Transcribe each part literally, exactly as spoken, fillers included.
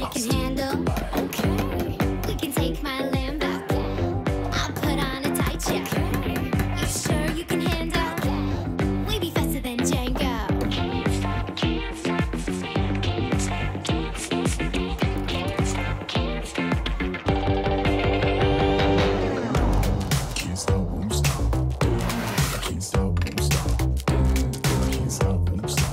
you can handle. Okay, we can take my Lambo. I'll put on a tight check. You sure you can handle? We be faster than Django. Can't stop, can't stop, can't stop, can't stop, can't stop, can't stop, can't stop, won't stop. Can't stop, won't stop. Can't stop, won't stop.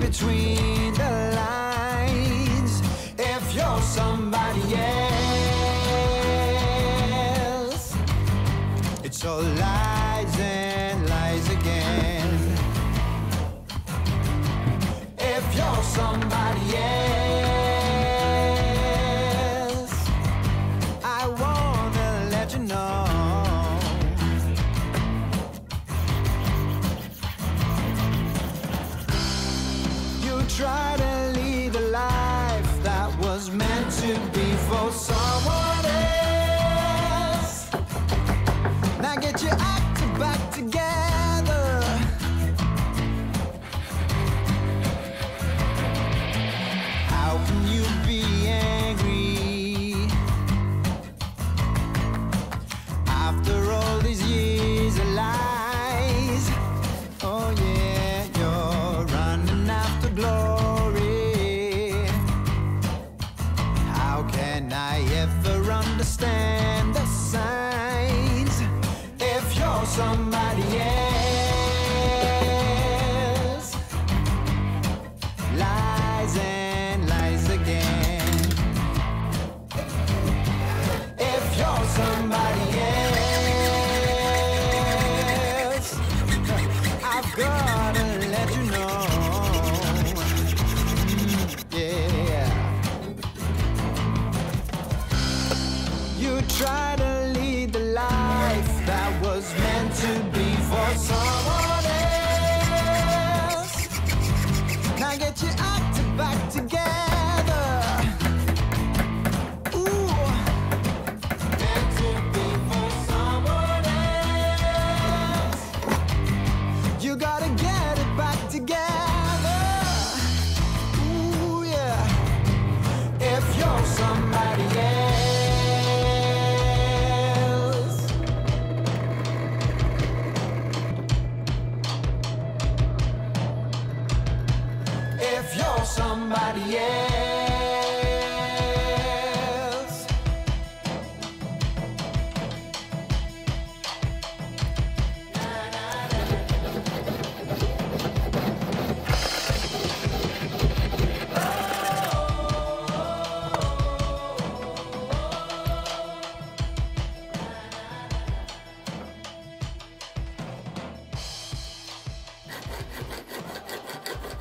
Between the lines, if you're somebody else, it's all lies and lies again. If you're somebody else, I wanna let you know. Try to lead a life that was meant to be for someone else. Now get your act back together. How can you be angry after all these years of lies? Oh yeah, you're running after glory. Understand the signs if you're somebody else. Lies and lies again. If you're somebody else, I've gotta let you know. Try to lead the life that was meant to be for someone else. Now get your act back together. Ooh, meant to be for someone else. You gotta get it back together. Ooh, yeah. If you're somebody else. Somebody else.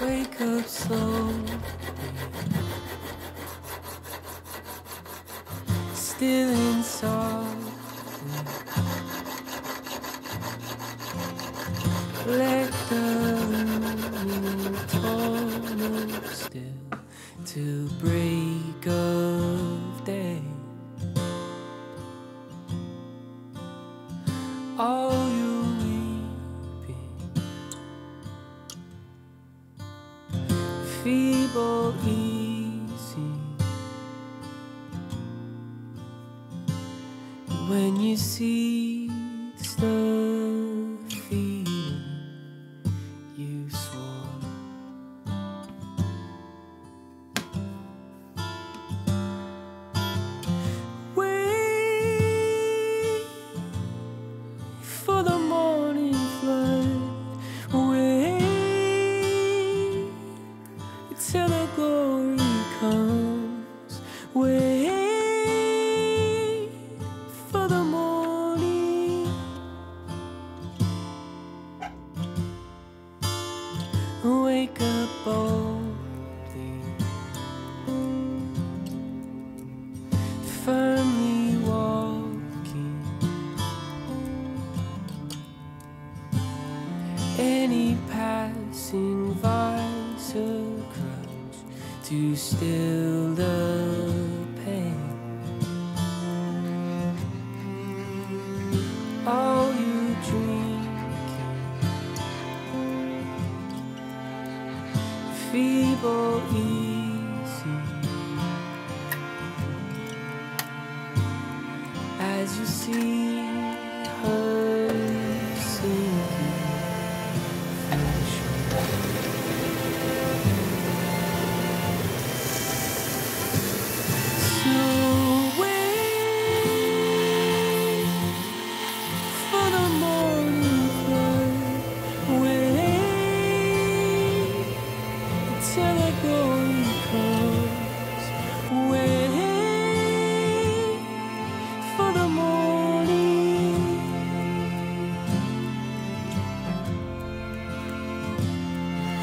Wake up, soul. Still in song. Let the torment still to break of day. All you weeping, feeble, easy. When you see the stuff feeling you swallow, wait for the morning flood, wait till the glory comes, wait wake up boldly, firmly walking. Any passing vice a crutch to still the pain. All you dream feeble, easy, as you see her sinking, flash so wait for the morning flood, wait till the glory comes, wait for the morning,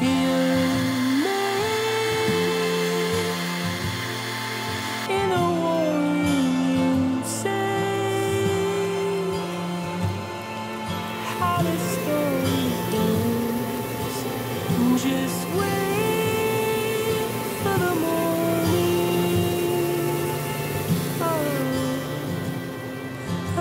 young man in a warring sea, how the story goes, just wait for the morning. Oh, oh.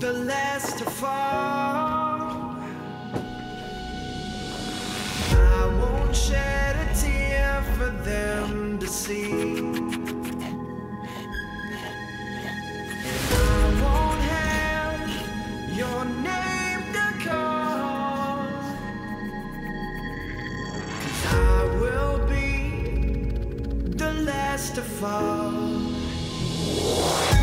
The last to fall, I won't shed a tear for them to see, and I won't have your name to call, 'cause I will be the last to fall.